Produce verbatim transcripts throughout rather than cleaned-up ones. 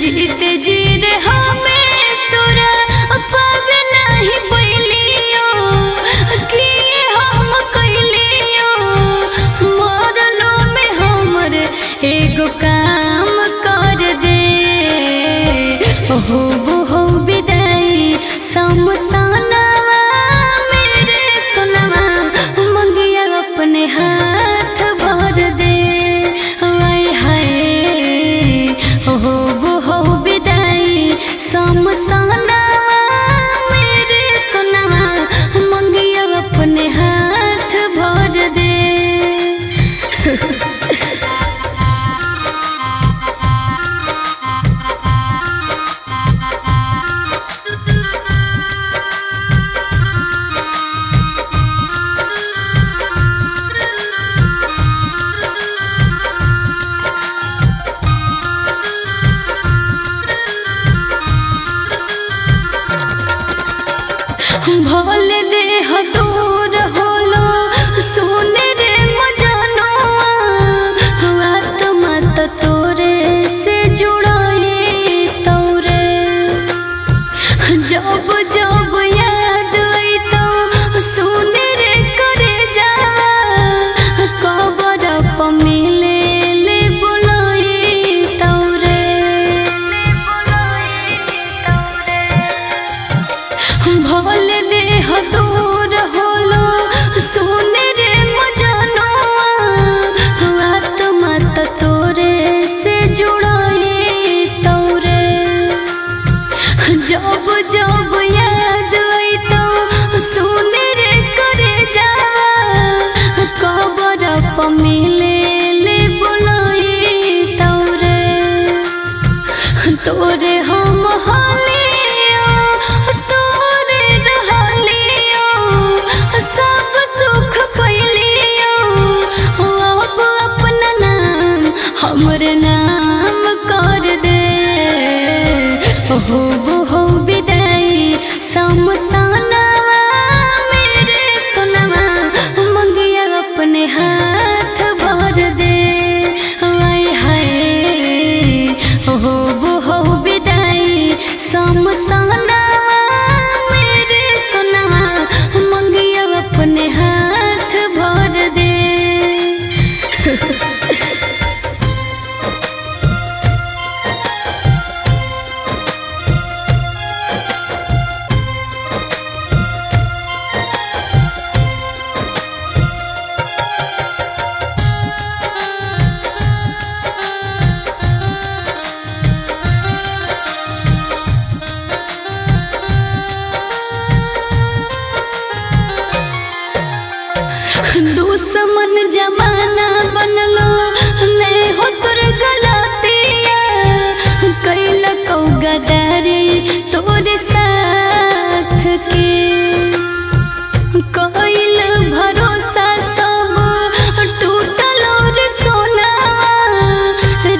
जीते जी रहा मैं तोरा पाव नहीं बैलियो किए हम कैलियो मरलो में हमर एगो काम कर दे ओहो। भोल देह दूर होलो सुने रे मजनुआ आत्मा तो तोरे से जुड़ाई तोरे जब जब याद आई तो सुने रे करे जावा कबर पर मिले ले बुलाई तोरे भोल दूर होलो सुने रे मजनुआ आत्मा तो तोरे से जुड़ाई तोरे जब जब याद आई तो सुने रे करे जावा कबर पर मिले ले बुलाई तोरे तोरे हम होली हमरे नाम कर दे ओहो ओहो विदाई समसाना मेरे सोनवा मंगिया अपने हाथ भर दे आय हाय ओहो ओहो विदाई समसाना मेरे सोनवा मंगिया अपने हाथ भर दे। दुश्मन जमाना बनलो ने हो तोर गलतिया कैला कौ गदारी तोरे साथ के कैल भरोसा सब टूटलो रे सोना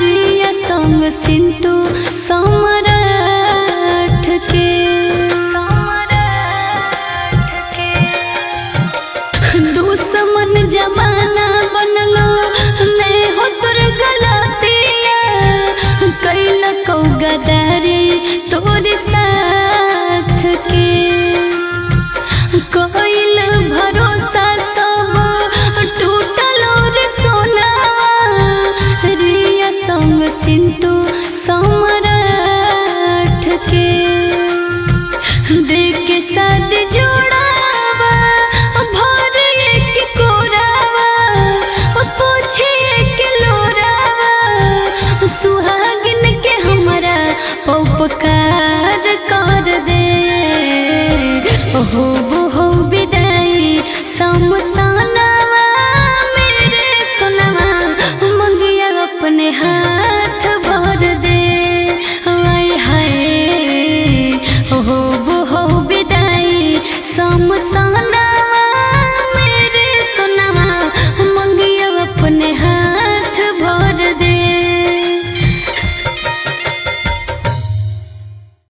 रिया संग सिंटू समराठ के दुश्मन जमाना बनलो ने हो तोर गलतिया कैला कौ गदारी तोरे साथ के कैल भरोसा सब टूटलो रे सोना रिया संग सिंटू समराठ के देख के साथ जोड़ा सुहागिन के हमरा उपकार।